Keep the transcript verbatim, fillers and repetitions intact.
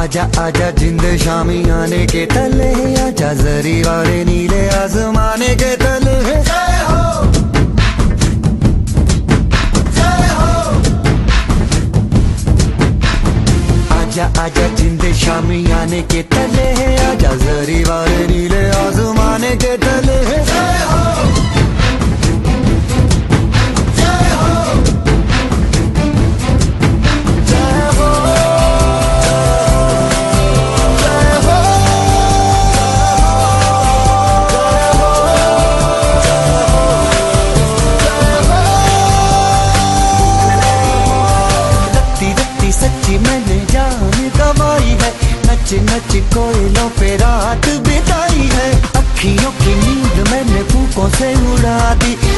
आजा आजा जिंद शामी आने के तले, आजा जरी वाले नीले आजमाने के तले। जय हो, जय हो। आजा आजा जिंद शामी आने के तले, आजा जरी वाले नीले आजमाने के तले। जय हो, जय हो, जय हो। नच कोयलों पे रात बिताई है, अखियों की नींद मैंने फूकों से उड़ा दी।